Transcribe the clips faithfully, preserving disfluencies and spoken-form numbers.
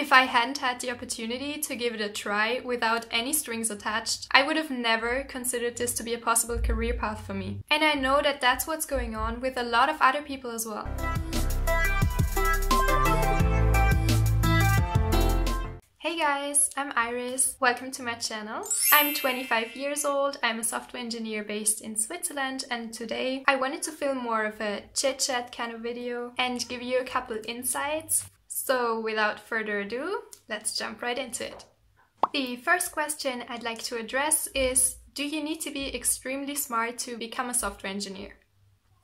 If I hadn't had the opportunity to give it a try without any strings attached, I would have never considered this to be a possible career path for me. And I know that that's what's going on with a lot of other people as well. Hey guys, I'm Iris. Welcome to my channel. I'm twenty-five years old, I'm a software engineer based in Switzerland, and today I wanted to film more of a chit-chat kind of video and give you a couple insights. So without further ado, let's jump right into it. The first question I'd like to address is, do you need to be extremely smart to become a software engineer?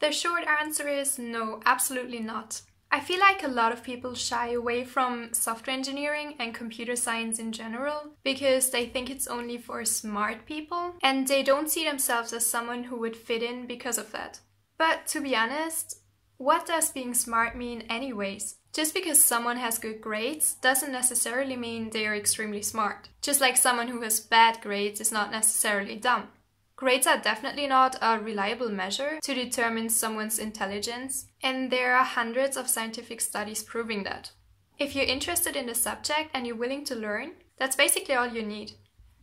The short answer is no, absolutely not. I feel like a lot of people shy away from software engineering and computer science in general because they think it's only for smart people and they don't see themselves as someone who would fit in because of that. But to be honest, what does being smart mean anyways? Just because someone has good grades doesn't necessarily mean they are extremely smart. Just like someone who has bad grades is not necessarily dumb. Grades are definitely not a reliable measure to determine someone's intelligence, and there are hundreds of scientific studies proving that. If you're interested in the subject and you're willing to learn, that's basically all you need.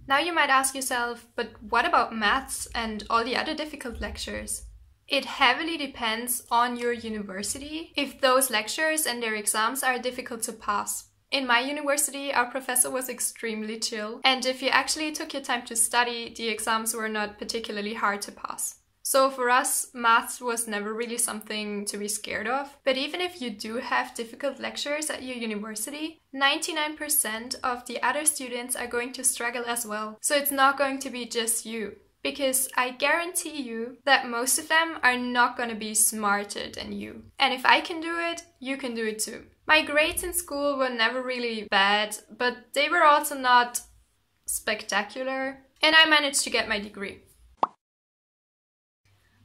Now you might ask yourself, but what about maths and all the other difficult lectures? It heavily depends on your university if those lectures and their exams are difficult to pass. In my university, our professor was extremely chill, and if you actually took your time to study, the exams were not particularly hard to pass. So for us, maths was never really something to be scared of. But even if you do have difficult lectures at your university, ninety-nine percent of the other students are going to struggle as well. So it's not going to be just you. Because I guarantee you that most of them are not going to be smarter than you. And if I can do it, you can do it too. My grades in school were never really bad, but they were also not spectacular, and I managed to get my degree.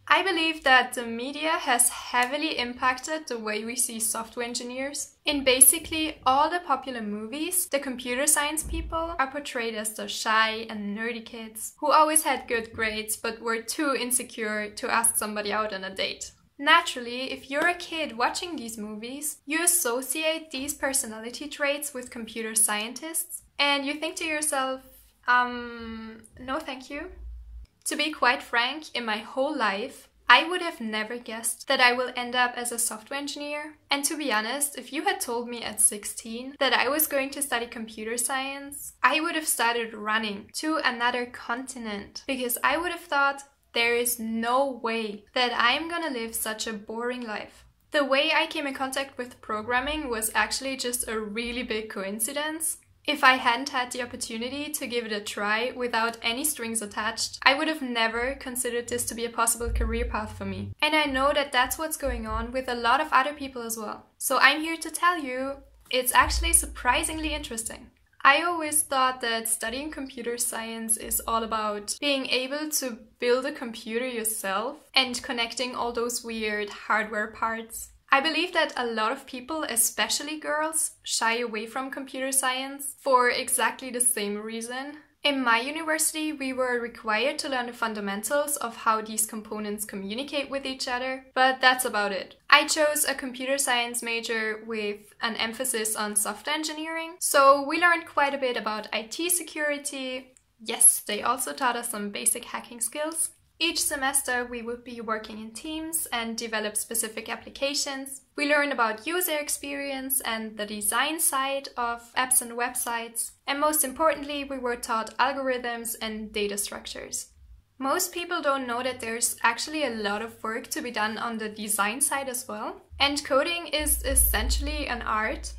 I believe that the media has heavily impacted the way we see software engineers. In basically all the popular movies, the computer science people are portrayed as the shy and nerdy kids who always had good grades but were too insecure to ask somebody out on a date. Naturally, if you're a kid watching these movies, you associate these personality traits with computer scientists and you think to yourself, um, no thank you. To be quite frank, in my whole life, I would have never guessed that I will end up as a software engineer. And to be honest, if you had told me at sixteen that I was going to study computer science, I would have started running to another continent because I would have thought there is no way that I'm gonna live such a boring life. The way I came in contact with programming was actually just a really big coincidence. If I hadn't had the opportunity to give it a try without any strings attached, I would have never considered this to be a possible career path for me. And I know that that's what's going on with a lot of other people as well. So I'm here to tell you, it's actually surprisingly interesting. I always thought that studying computer science is all about being able to build a computer yourself and connecting all those weird hardware parts. I believe that a lot of people, especially girls, shy away from computer science for exactly the same reason. In my university, we were required to learn the fundamentals of how these components communicate with each other, but that's about it. I chose a computer science major with an emphasis on software engineering, so we learned quite a bit about I T security. Yes, they also taught us some basic hacking skills. Each semester we would be working in teams and develop specific applications. We learn about user experience and the design side of apps and websites. And most importantly, we were taught algorithms and data structures. Most people don't know that there's actually a lot of work to be done on the design side as well. And coding is essentially an art.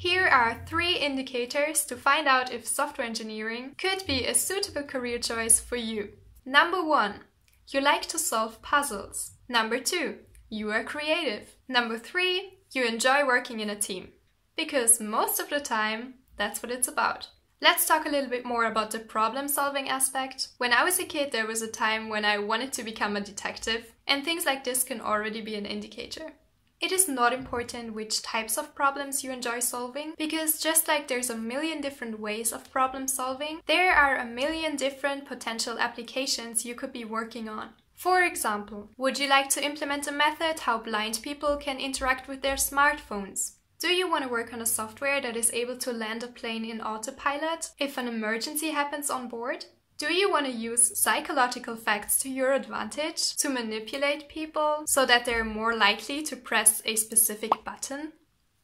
Here are three indicators to find out if software engineering could be a suitable career choice for you. Number one, you like to solve puzzles. Number two, you are creative. Number three, you enjoy working in a team. Because most of the time, that's what it's about. Let's talk a little bit more about the problem-solving aspect. When I was a kid, there was a time when I wanted to become a detective, and things like this can already be an indicator. It is not important which types of problems you enjoy solving, because just like there's a million different ways of problem solving, there are a million different potential applications you could be working on. For example, would you like to implement a method how blind people can interact with their smartphones? Do you want to work on a software that is able to land a plane in autopilot if an emergency happens on board? Do you want to use psychological facts to your advantage to manipulate people so that they're more likely to press a specific button?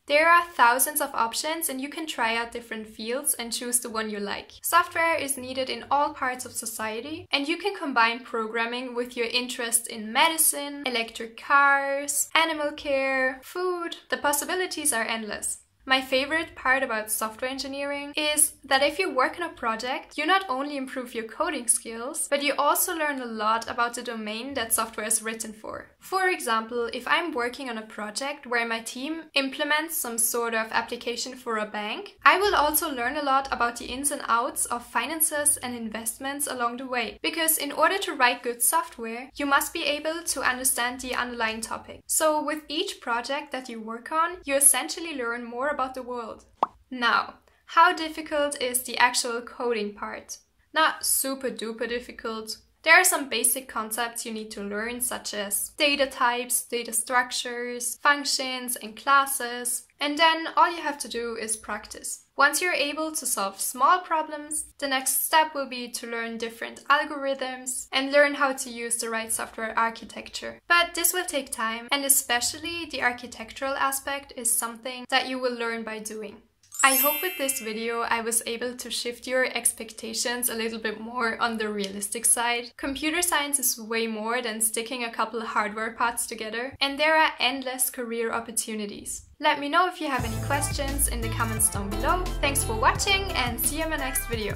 There are thousands of options and you can try out different fields and choose the one you like. Software is needed in all parts of society and you can combine programming with your interest in medicine, electric cars, animal care, food. The possibilities are endless. My favorite part about software engineering is that if you work on a project, you not only improve your coding skills, but you also learn a lot about the domain that software is written for. For example, if I'm working on a project where my team implements some sort of application for a bank, I will also learn a lot about the ins and outs of finances and investments along the way. Because in order to write good software, you must be able to understand the underlying topic. So with each project that you work on, you essentially learn more about the world. Now, how difficult is the actual coding part? Not super duper difficult. There are some basic concepts you need to learn, such as data types, data structures, functions, and classes. And then all you have to do is practice. Once you're able to solve small problems, the next step will be to learn different algorithms and learn how to use the right software architecture. But this will take time, and especially the architectural aspect is something that you will learn by doing. I hope with this video I was able to shift your expectations a little bit more on the realistic side. Computer science is way more than sticking a couple hardware parts together, and there are endless career opportunities. Let me know if you have any questions in the comments down below. Thanks for watching and see you in my next video.